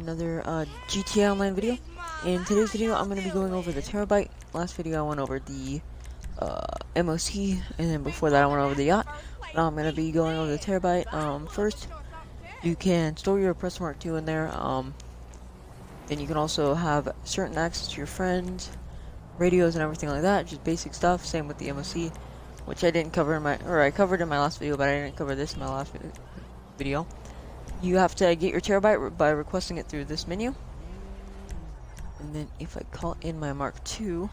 Another GTA Online video. In today's video, I'm going to be going over the Terrorbyte. Last video, I went over the MOC, and then before that, I went over the yacht. Now I'm going to be going over the Terrorbyte. First, you can store your Oppressor Mark II in there. Then you can also have certain access to your friends, radios, and everything like that. Just basic stuff. Same with the MOC, which I didn't cover in my, or I covered in my last video, but I didn't cover this in my last video. You have to get your Terrorbyte by requesting it through this menu. And then if I call in my Mark II,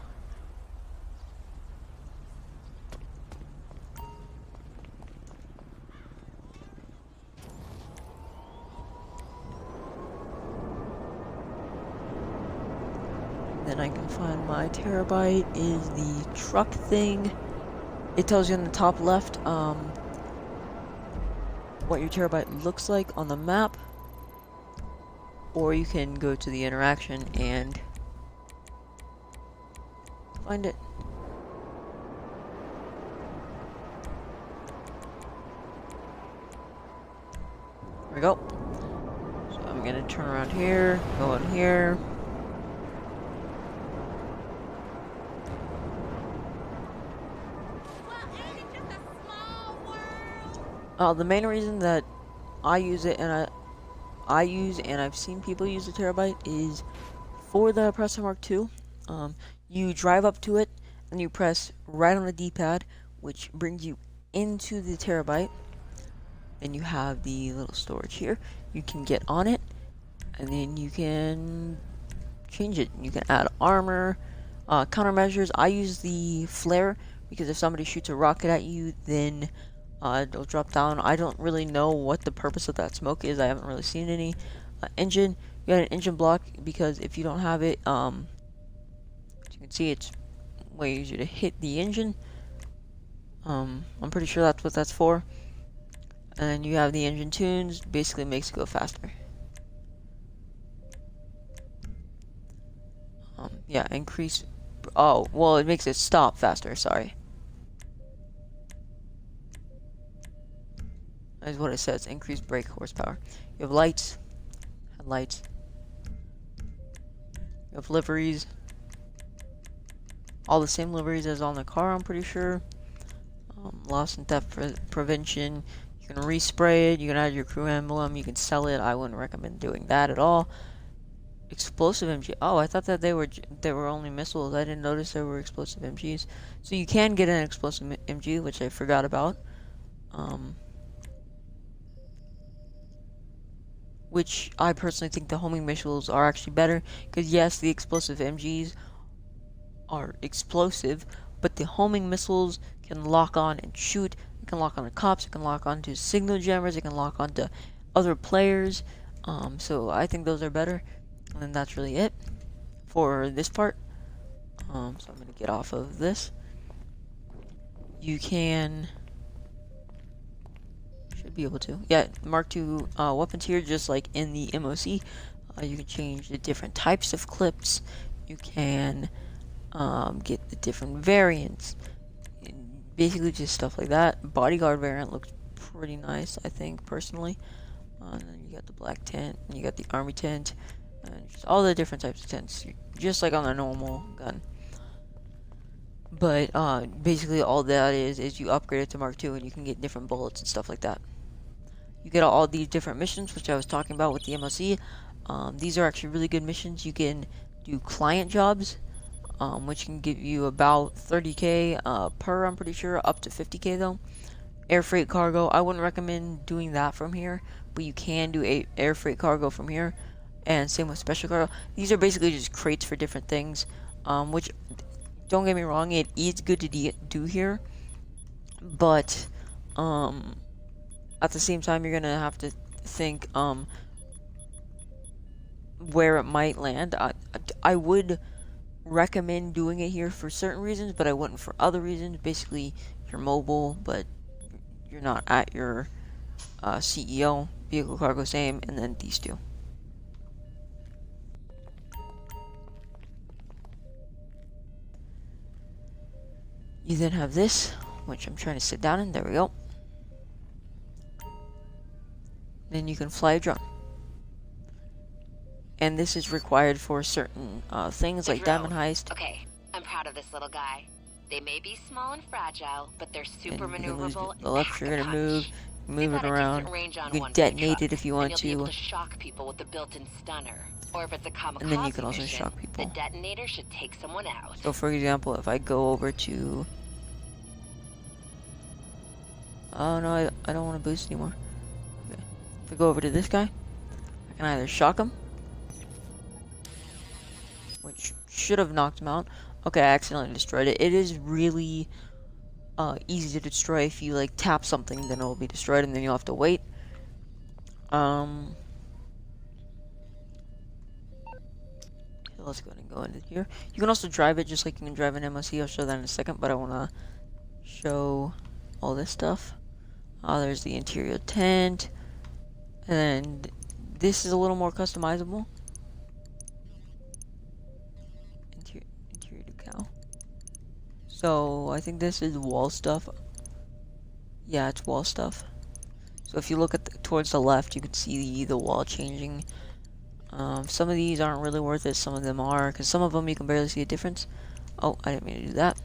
then I can find my Terrorbyte is the truck thing. It tells you in the top left what your Terrorbyte looks like on the map, or you can go to the interaction and find it. There we go. So I'm gonna turn around here, go in here. The main reason that I use it, and I've seen people use the Terrorbyte, is for the Oppressor Mark II. You drive up to it and you press right on the D-pad, which brings you into the Terrorbyte. Then you have the little storage here. You can get on it, and then you can change it. You can add armor, countermeasures. I use the flare because if somebody shoots a rocket at you, then it'll drop down. I don't really know what the purpose of that smoke is. I haven't really seen any. Engine. You got an engine block because if you don't have it, as you can see, it's way easier to hit the engine. I'm pretty sure that's what that's for. And you have the engine tunes. Basically makes it go faster. Yeah, increase. Oh, well, it makes it stop faster. Sorry. Is what it says. Increased brake horsepower. You have lights. Headlights. You have liveries. All the same liveries as on the car, I'm pretty sure. Loss and theft prevention. You can respray it. You can add your crew emblem. You can sell it. I wouldn't recommend doing that at all. Explosive MG. Oh, I thought that they were only missiles. I didn't notice there were explosive MGs. So you can get an explosive MG, which I forgot about. Which I personally think the homing missiles are actually better, because yes, the explosive MGs are explosive, but the homing missiles can lock on and shoot. It can lock on to cops, it can lock on to signal jammers, it can lock on to other players. So I think those are better, and that's really it for this part. So I'm going to get off of this. You can... be able to, yeah, Mark II weapons here, just like in the MOC. You can change the different types of clips. You can get the different variants, basically just stuff like that. Bodyguard variant looks pretty nice, I think, personally. And then you got the black tent, and you got the army tent, and just all the different types of tents, just like on the normal gun. But basically all that is you upgrade it to Mark II and you can get different bullets and stuff like that. You get all these different missions, which I was talking about with the MOC. These are actually really good missions. You can do client jobs, which can give you about 30k per, I'm pretty sure, up to 50k though. Air freight cargo, I wouldn't recommend doing that from here, but you can do air freight cargo from here. And same with special cargo. These are basically just crates for different things, which... don't get me wrong, it is good to do here, but at the same time, you're gonna have to think where it might land. I would recommend doing it here for certain reasons, but I wouldn't for other reasons. Basically, you're mobile, but you're not at your CEO, vehicle cargo same, and then these two. You then have this, which I'm trying to sit down in. There we go. Then you can fly a drone. and this is required for certain things like Diamond Heist. Okay, I'm proud of this little guy. They may be small and fragile, but they're super maneuverable. The left trigger to move it around. You can detonate it if you want to. Shock people with the built-in stunner. Or if it's a kamikaze, and then you can also shock people. The detonator should take someone out. So for example, if I go over to... Oh no, I don't want to boost anymore. Okay. If I go over to this guy, I can either shock him, which should have knocked him out. Okay, I accidentally destroyed it. It is really easy to destroy. If you like tap something, then it will be destroyed, and then you'll have to wait. Let's go ahead and go into here. You can also drive it just like you can drive an MOC. I'll show that in a second, but I want to show all this stuff. There's the interior tent, and this is a little more customizable. Interior decal. So I think this is wall stuff. Yeah, it's wall stuff. So if you look at towards the left, you can see the wall changing. Some of these aren't really worth it, some of them are, because some of them you can barely see a difference. Oh, I didn't mean to do that.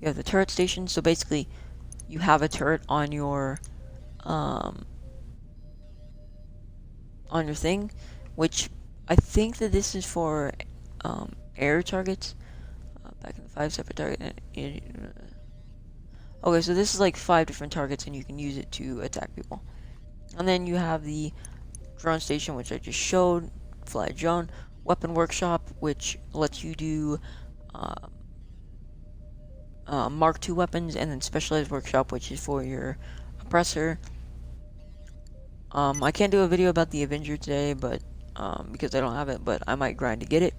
You have the turret station, so basically you have a turret on your thing, which I think that this is for air targets. Back in the 5 separate target. Okay, so this is like 5 different targets, and you can use it to attack people. And then you have the drone station, which I just showed, fly drone, weapon workshop, which lets you do Mark II weapons, and then specialized workshop, which is for your oppressor. I can't do a video about the Avenger today, but because I don't have it, but I might grind to get it.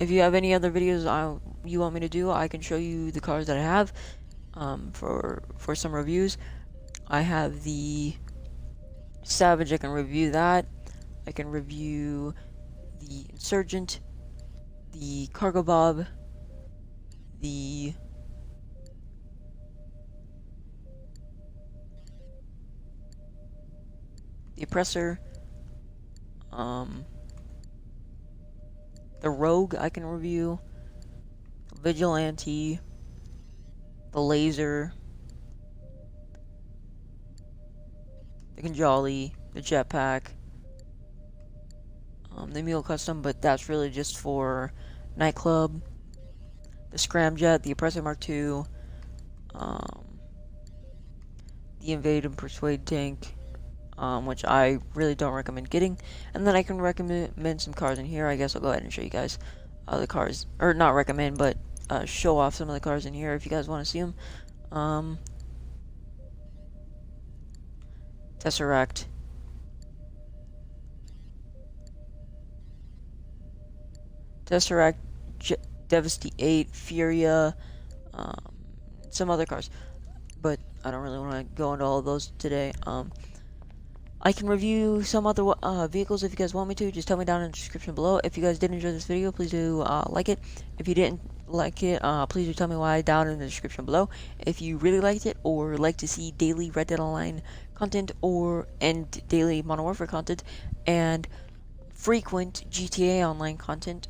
If you have any other videos you want me to do, I can show you the cars that I have for some reviews. I have the Savage, I can review that. I can review the Insurgent, the Cargo Bob, the Oppressor, the Rogue I can review, Vigilante, the Laser, the Kanjali, the Jetpack, the Mule Custom, but that's really just for Nightclub, the Scramjet, the Oppressor Mark II, the Invade and Persuade Tank, which I really don't recommend getting, and then I can recommend some cars in here. I guess I'll go ahead and show you guys the cars, or not recommend, but show off some of the cars in here if you guys want to see them. Tesseract, Devastate 8, Furia, some other cars, but I don't really want to go into all of those today. I can review some other vehicles if you guys want me to. Just tell me down in the description below. If you guys did enjoy this video, please do like it. If you didn't like it, please do tell me why down in the description below. If you really liked it, or like to see daily Red Dead Online content, or and daily Modern Warfare content, and frequent GTA Online content,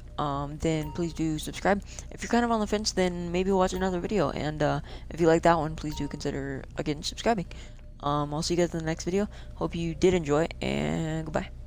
then please do subscribe. If you're kind of on the fence, then maybe watch another video, and if you like that one, please do consider again subscribing. I'll see you guys in the next video. Hope you did enjoy, and goodbye.